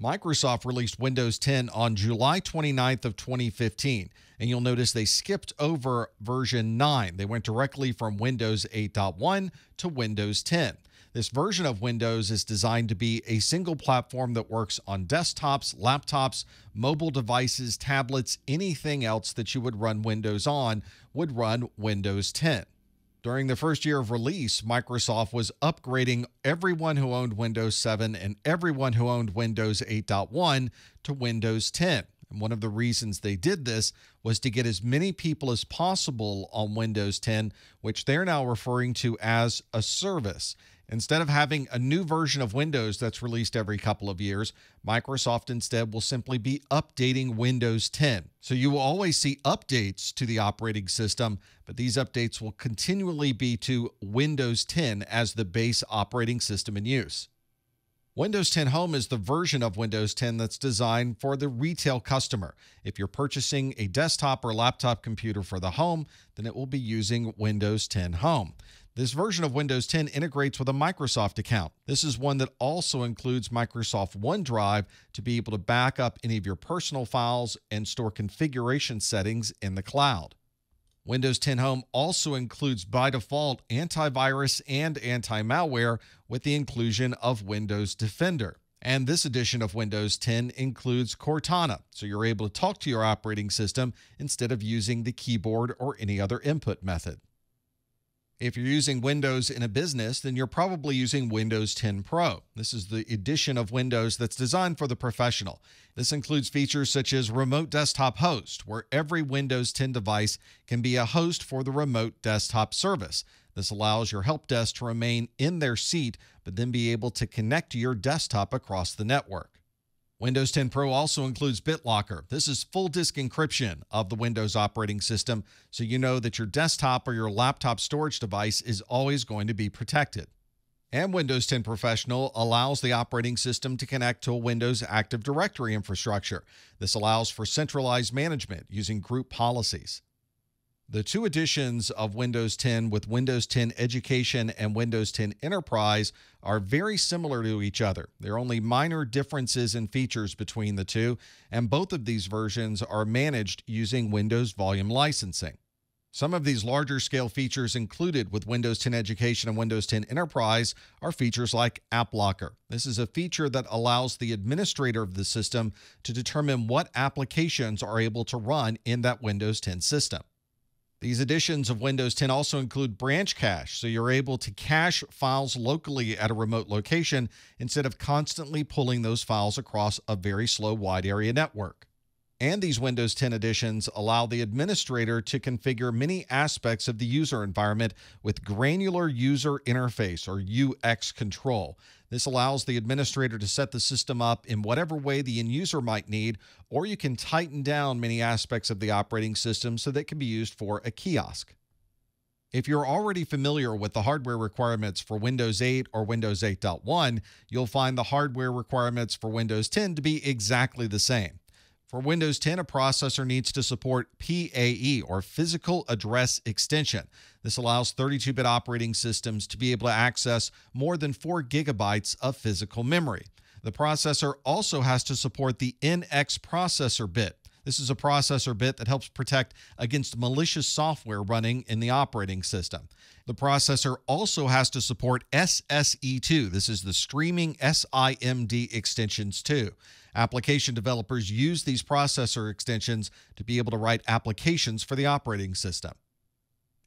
Microsoft released Windows 10 on July 29th of 2015, and you'll notice they skipped over version 9. They went directly from Windows 8.1 to Windows 10. This version of Windows is designed to be a single platform that works on desktops, laptops, mobile devices, tablets, anything else that you would run Windows on would run Windows 10. During the first year of release, Microsoft was upgrading everyone who owned Windows 7 and everyone who owned Windows 8.1 to Windows 10. And one of the reasons they did this was to get as many people as possible on Windows 10, which they're now referring to as a service. Instead of having a new version of Windows that's released every couple of years, Microsoft instead will simply be updating Windows 10. So you will always see updates to the operating system, but these updates will continually be to Windows 10 as the base operating system in use. Windows 10 Home is the version of Windows 10 that's designed for the retail customer. If you're purchasing a desktop or laptop computer for the home, then it will be using Windows 10 Home. This version of Windows 10 integrates with a Microsoft account. This is one that also includes Microsoft OneDrive to be able to back up any of your personal files and store configuration settings in the cloud. Windows 10 Home also includes, by default, antivirus and anti-malware with the inclusion of Windows Defender. And this edition of Windows 10 includes Cortana, so you're able to talk to your operating system instead of using the keyboard or any other input method. If you're using Windows in a business, then you're probably using Windows 10 Pro. This is the edition of Windows that's designed for the professional. This includes features such as Remote Desktop Host, where every Windows 10 device can be a host for the remote desktop service. This allows your help desk to remain in their seat, but then be able to connect your desktop across the network. Windows 10 Pro also includes BitLocker. This is full disk encryption of the Windows operating system, so you know that your desktop or your laptop storage device is always going to be protected. And Windows 10 Professional allows the operating system to connect to a Windows Active Directory infrastructure. This allows for centralized management using group policies. The two editions of Windows 10 with Windows 10 Education and Windows 10 Enterprise are very similar to each other. There are only minor differences in features between the two, and both of these versions are managed using Windows volume licensing. Some of these larger scale features included with Windows 10 Education and Windows 10 Enterprise are features like AppLocker. This is a feature that allows the administrator of the system to determine what applications are able to run in that Windows 10 system. These editions of Windows 10 also include BranchCache, so you're able to cache files locally at a remote location instead of constantly pulling those files across a very slow wide area network. And these Windows 10 editions allow the administrator to configure many aspects of the user environment with granular user interface or UX control. This allows the administrator to set the system up in whatever way the end user might need, or you can tighten down many aspects of the operating system so that it can be used for a kiosk. If you're already familiar with the hardware requirements for Windows 8 or Windows 8.1, you'll find the hardware requirements for Windows 10 to be exactly the same. For Windows 10, a processor needs to support PAE, or Physical Address Extension. This allows 32-bit operating systems to be able to access more than 4 gigabytes of physical memory. The processor also has to support the NX processor bit. This is a processor bit that helps protect against malicious software running in the operating system. The processor also has to support SSE2. This is the streaming SIMD extensions too. Application developers use these processor extensions to be able to write applications for the operating system.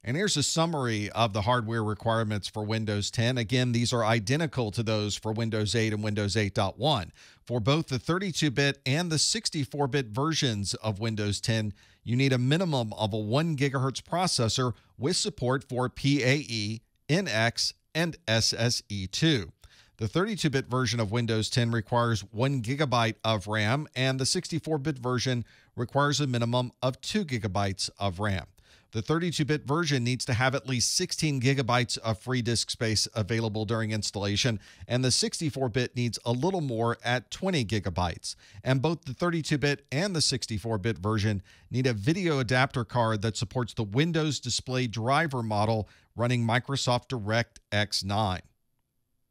And here's a summary of the hardware requirements for Windows 10. Again, these are identical to those for Windows 8 and Windows 8.1. For both the 32-bit and the 64-bit versions of Windows 10, you need a minimum of a 1 gigahertz processor with support for PAE, NX, and SSE2. The 32-bit version of Windows 10 requires 1 gigabyte of RAM, and the 64-bit version requires a minimum of 2 gigabytes of RAM. The 32-bit version needs to have at least 16 gigabytes of free disk space available during installation, and the 64-bit needs a little more at 20 gigabytes. And both the 32-bit and the 64-bit version need a video adapter card that supports the Windows Display Driver model running Microsoft DirectX 9.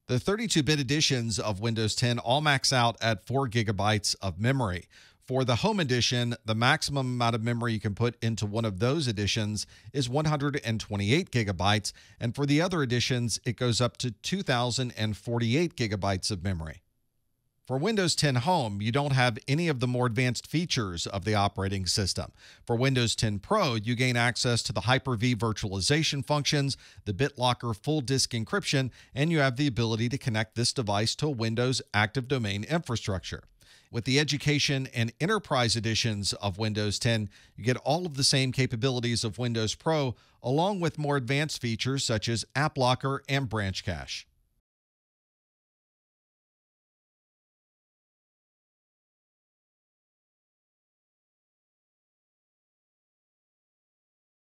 The 32-bit editions of Windows 10 all max out at 4 GB of memory. For the Home Edition, the maximum amount of memory you can put into one of those editions is 128 GB, and for the other editions, it goes up to 2,048 GB of memory. For Windows 10 Home, you don't have any of the more advanced features of the operating system. For Windows 10 Pro, you gain access to the Hyper-V virtualization functions, the BitLocker full disk encryption, and you have the ability to connect this device to a Windows Active Domain infrastructure. With the Education and Enterprise editions of Windows 10, you get all of the same capabilities of Windows Pro, along with more advanced features such as AppLocker and BranchCache.